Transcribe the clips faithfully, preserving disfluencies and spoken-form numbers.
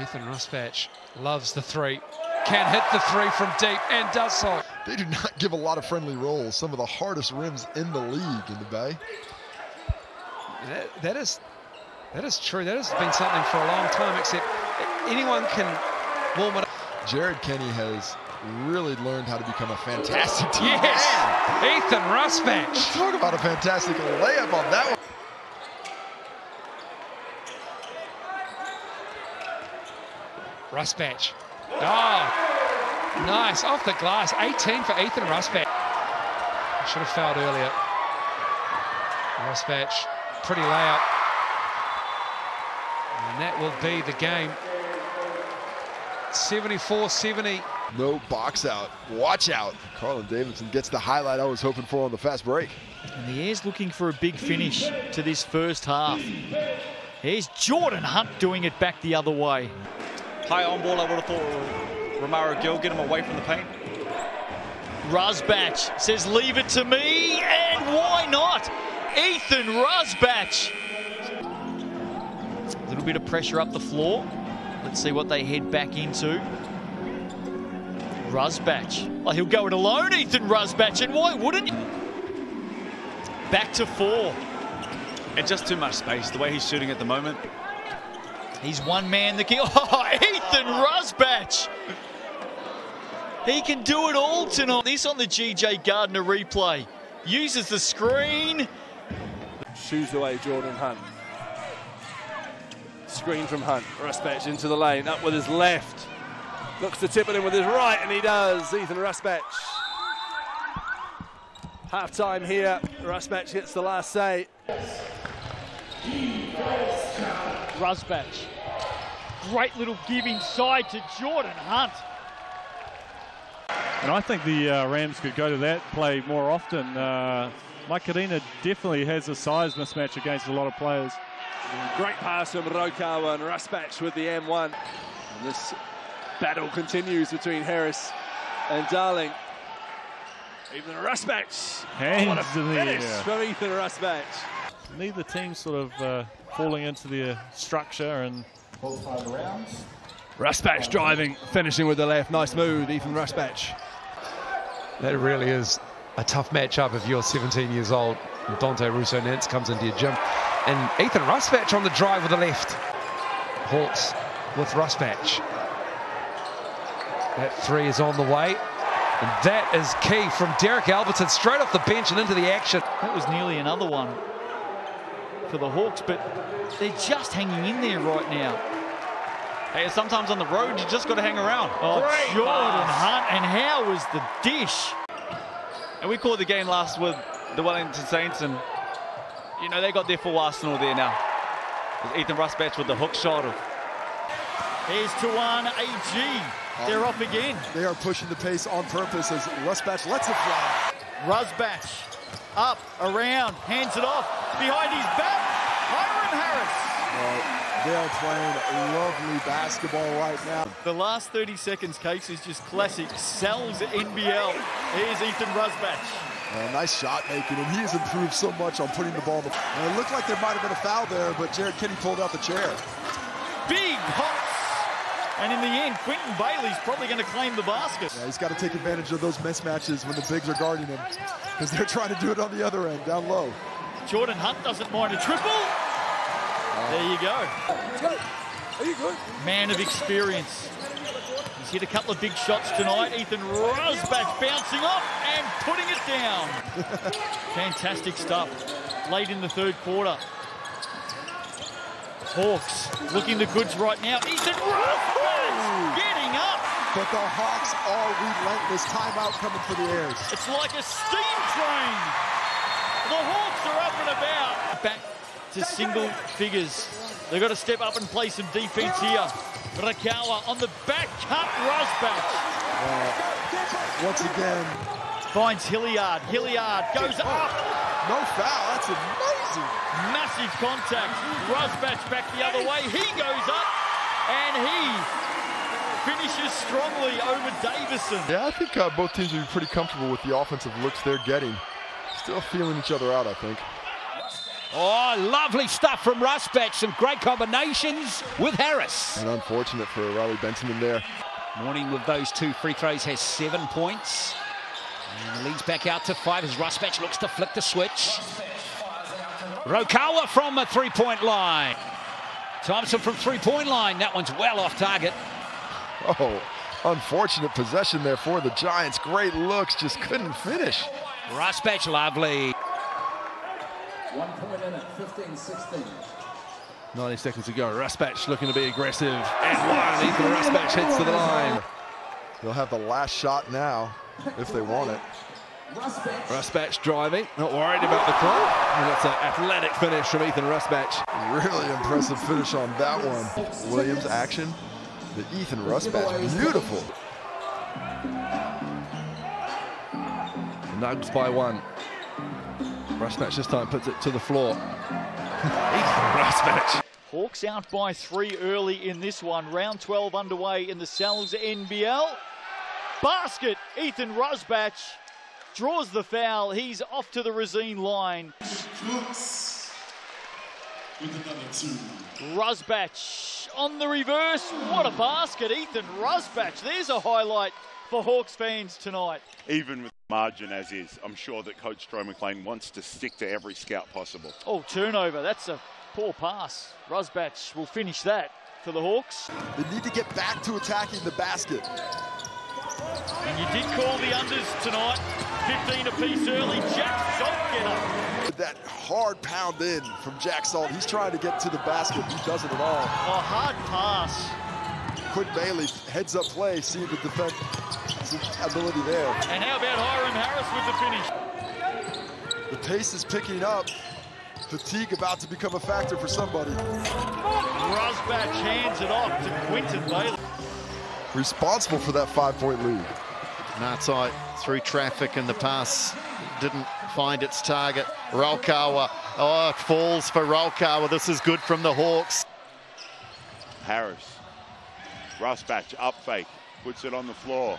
Ethan Rusbatch loves the three. Can hit the three from deep and does so. They do not give a lot of friendly rolls. Some of the hardest rims in the league in the Bay. That, that is that is true. That has been something for a long time, except anyone can warm it up. Jared Kenney has really learned how to become a fantastic team. Yes, man. Ethan Rusbatch. Let's talk about a fantastic layup on that one. Rusbatch. Oh, nice, off the glass. eighteen for Ethan Rusbatch. Should have fouled earlier. Rusbatch, pretty layup. And that will be the game. seventy-four seventy. No box out, watch out. Carlin Davidson gets the highlight I was hoping for on the fast break. And the Air's looking for a big finish to this first half. Here's Jordan Hunt doing it back the other way. High on ball, I would have thought Romaro Gill get him away from the paint. Rusbatch says, leave it to me, and why not? Ethan Rusbatch. A little bit of pressure up the floor. Let's see what they head back into. Rusbatch. Well, he'll go it alone, Ethan Rusbatch, and why wouldn't he? Back to four. And just too much space, the way he's shooting at the moment. He's one man the key. Oh, Ethan Rusbatch! He can do it all tonight. This on the G J Gardner replay. Uses the screen. Shoes away Jordan Hunt. Screen from Hunt. Rusbatch into the lane. Up with his left. Looks to tip it in with his right, and he does. Ethan Rusbatch. Half time here. Rusbatch gets the last say. Rusbatch. Great little give inside to Jordan Hunt. And I think the uh, Rams could go to that play more often. Uh, Mike Karina definitely has a size mismatch against a lot of players. Great pass from Raukawa, and Rusbatch with the M one. And this battle continues between Harris and Darling. Ethan Rusbatch. Hands oh, what a finish the, uh... from Ethan Rusbatch. Neither team sort of uh, falling into their structure, and Rusbatch driving, finishing with the left. Nice move, Ethan Rusbatch. That really is a tough matchup if you're seventeen years old. Dante Russo-Nance comes into your gym, and Ethan Rusbatch on the drive with the left. Hawks with Rusbatch. That three is on the way, and that is key from Derek Albertson, straight off the bench and into the action. That was nearly another one for the Hawks, but they're just hanging in there right now. Hey, sometimes on the road, you just got to hang around. Oh, Great Jordan pass. Hunt, and how was the dish? And we called the game last with the Wellington Saints, and, you know, they got their full arsenal there now. There's Ethan Rusbatch with the hook shot. Here's Tuan A G. They're um, off again. They are pushing the pace on purpose as Rusbatch lets it fly. Rusbatch up, around, hands it off. Behind his back, Hiram Harris. Well, they're playing lovely basketball right now. The last thirty seconds, Case, is just classic. Sal's N B L. Here's Ethan Rusbatch. Well, nice shot making, and he has improved so much on putting the ball. And it looked like there might have been a foul there, but Jared Kenney pulled out the chair. Big hops. And in the end, Quinton Bailey's probably going to claim the basket. Yeah, he's got to take advantage of those mismatches when the bigs are guarding him, because they're trying to do it on the other end, down low. Jordan Hunt doesn't mind a triple. Uh, there you go. Let's go. Are you good? Man of experience. He's hit a couple of big shots tonight. Ethan Rusbatch bouncing off and putting it down. Fantastic stuff. Late in the third quarter. Hawks looking the goods right now. Ethan Rusbatch getting up. But the Hawks are relentless. Timeout coming for the Airs. It's like a steam train. The Hawks are up and about. Back to single figures. They've got to step up and play some defense here. Raukawa on the back cut, Rusbatch. Wow. Once again. Finds Hilliard. Hilliard goes up. No foul, that's amazing. Massive contact. Rusbatch back the other way. He goes up and he finishes strongly over Davison. Yeah, I think uh, both teams will be pretty comfortable with the offensive looks they're getting. Still feeling each other out, I think. Oh, lovely stuff from Rusbatch. Some great combinations with Harris. And unfortunate for Riley Benton in there. Morning with those two free throws has seven points. And leads back out to five as Rusbatch looks to flick the switch. Raukawa from a three-point line. Thompson from three-point line. That one's well off target. Oh, unfortunate possession there for the Giants. Great looks, just couldn't finish. Rusbatch, lovely. One point in it, fifteen sixteen. ninety seconds to go. Rusbatch looking to be aggressive. And one, Ethan Rusbatch heads to the line. They'll have the last shot now, if they want it. Rusbatch driving, not worried about the clock. And that's an athletic finish from Ethan Rusbatch. Really impressive finish on that one. Williams action. The Ethan Rusbatch, beautiful. Nugs by one. Rusbatch this time puts it to the floor. Ethan Rusbatch. Hawks out by three early in this one. Round twelve underway in the Sal's N B L. Basket, Ethan Rusbatch draws the foul. He's off to the Resene line. Rusbatch on the reverse. What a basket, Ethan Rusbatch. There's a highlight for Hawks fans tonight. Even with the margin as is, I'm sure that Coach Strohmaclane wants to stick to every scout possible. Oh, turnover. That's a poor pass. Rusbatch will finish that for the Hawks. They need to get back to attacking the basket. And you did call the unders tonight. fifteen apiece early. Jack Salt get up. That hard pound in from Jack Salt. He's trying to get to the basket. He doesn't at all. A hard pass. Quinton Bailey, heads-up play, see the defense ability there. And how about Hiram Harris with the finish? The pace is picking up. Fatigue about to become a factor for somebody. Rusbatch hands it off to Quinton Bailey. Responsible for that five-point lead. Natsai through traffic and the pass didn't find its target. Raukawa, oh, it falls for Raukawa. This is good from the Hawks. Harris. Rusbatch up fake, puts it on the floor,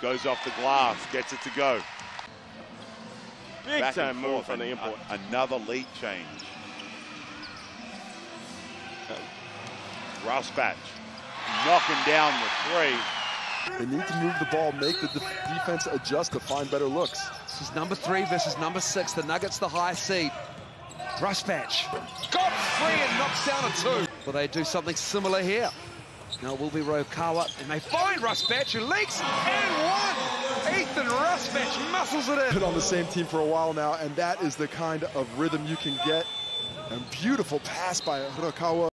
goes off the glass, gets it to go. Big time move on the import. Uh, another lead change. Uh, Rusbatch knocking down the three. They need to move the ball, make the de defense adjust to find better looks. This is number three versus number six. The Nuggets, the high seed. Rusbatch got three and knocks down a two. Will they do something similar here? No, it will be Raukawa, and they find Rusbatch, who leaks, and one! Ethan Rusbatch muscles it in! Been on the same team for a while now, and that is the kind of rhythm you can get. And beautiful pass by Raukawa.